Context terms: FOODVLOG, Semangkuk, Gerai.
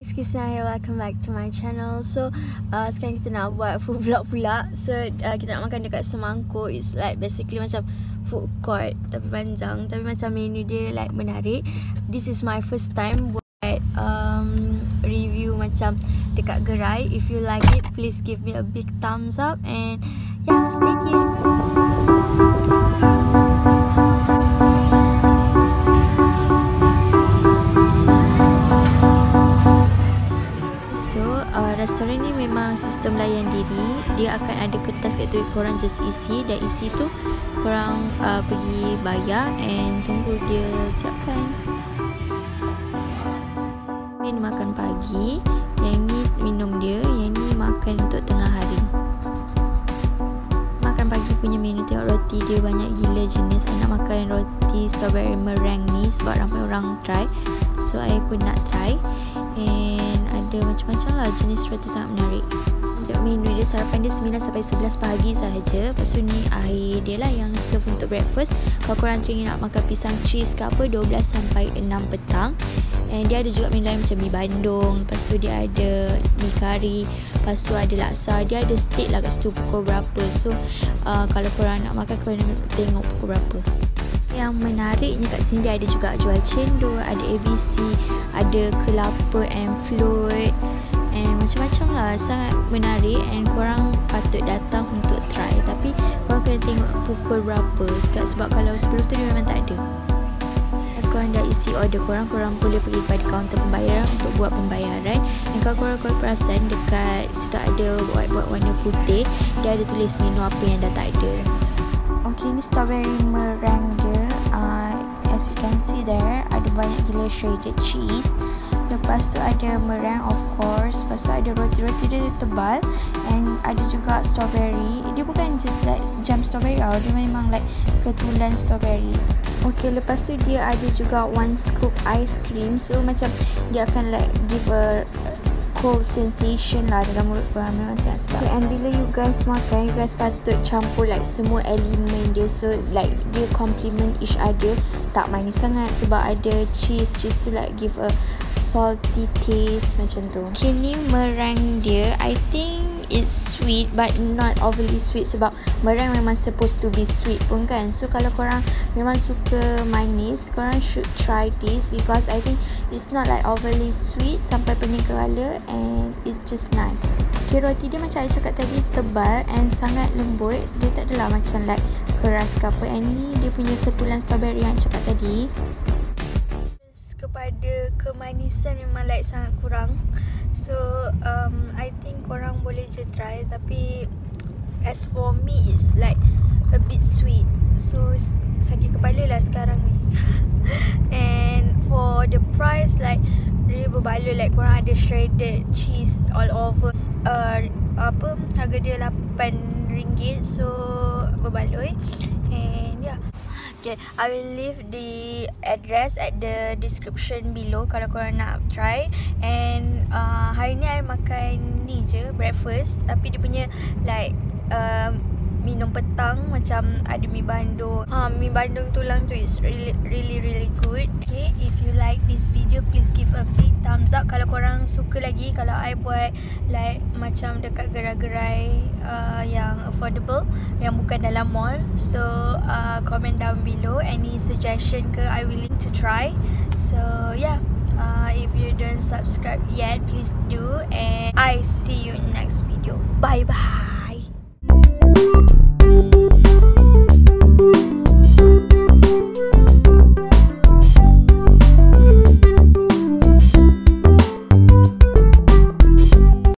Excuse me, welcome back to my channel. So, sekarang kita nak buat food vlog pula. So, kita nak makan dekat Semangkuk. It's like basically macam food court tapi panjang, tapi macam menu dia like menarik. This is my first time buat review macam dekat Gerai. If you like it, please give me a big thumbs up and yeah, stay tuned. Restoran ni memang sistem layan diri. Dia akan ada kertas kat tu, korang just isi. Dan isi tu korang pergi bayar and tunggu dia siapkan. Ini makan pagi, yang ni minum dia, yang ni makan untuk tengah hari. Makan pagi punya menu, tengok roti dia banyak gila jenis. I nak makan roti strawberry meringue ni sebab ramai orang try, so I pun nak try. And ada macam-macam lah jenis roti, sangat menarik. Untuk menu dia, sarapan dia 9-11 pagi sahaja. Lepas tu ni air dia lah yang serve untuk breakfast. Kalau korang teringin nak makan pisang cheese ke apa, 12-6 petang. And dia ada juga menu lain macam mi bandung. Lepas tu dia ada mi kari. Lepas tu ada laksa. Dia ada steak lah kat situ pukul berapa. So kalau korang nak makan, korang tengok pukul berapa. Yang menariknya kat sini dia ada juga jual cendol, ada ABC, ada kelapa and float and macam-macam lah. Sangat menarik and korang patut datang untuk try, tapi korang kena tengok pukul berapa sebab kalau sebelum tu dia memang tak ada. Lepas korang dah isi order korang, korang boleh pergi pada kaunter pembayaran untuk buat pembayaran. Dan kalau korang perasan dekat situ ada buat warna putih, dia ada tulis menu apa yang dah tak ada. Ok, ni strawberry meringue dia. As you can see there, ada banyak gila shredded cheese. Lepas tu ada meringue of course. Lepas tu ada roti-roti dia tebal. And ada juga strawberry. Dia bukan just like jam strawberry tau, dia memang like ketulan strawberry. Ok, lepas tu dia ada juga one scoop ice cream. So macam dia akan like give a cold sensation lah dalam mulut korang, memang sangat sedap. So, and bila you guys makan, you guys patut campur like semua elemen dia. So like dia complement each other. Tak manis sangat sebab ada cheese tu like give a salty taste macam tu. Kini meringue dia, I think it's sweet but not overly sweet sebab meringue memang supposed to be sweet pun kan. So kalau korang memang suka manis, korang should try this because I think it's not like overly sweet sampai pening kepala and it's just nice. Okay, roti dia macam I cakap tadi tebal and sangat lembut. Dia tak adalah macam like keras ke apa. And ni dia punya ketulan strawberry yang I cakap tadi. Kepada kemanisan memang like sangat kurang. So I think korang boleh je try, tapi as for me it's like a bit sweet. So sakit kepala lah sekarang ni. And for the price like really berbaloi, like korang ada shredded cheese all over. Harga dia RM8, so berbaloi. And yeah. Okay, I will leave the address at the description below kalau korang nak try. And hari ni I makan ni je, breakfast. Tapi dia punya like minum petang macam ada mi bandung. Mi bandung tulang tu is really good. Okay, if you like this video, please give a big thumbs up. Kalau korang suka lagi, kalau I buat like macam dekat gerai-gerai yang affordable, yang bukan dalam mall. So comment down below any suggestion ke, I willing to try. So yeah, if you don't subscribe yet, please do. And I see you in next video. Bye bye.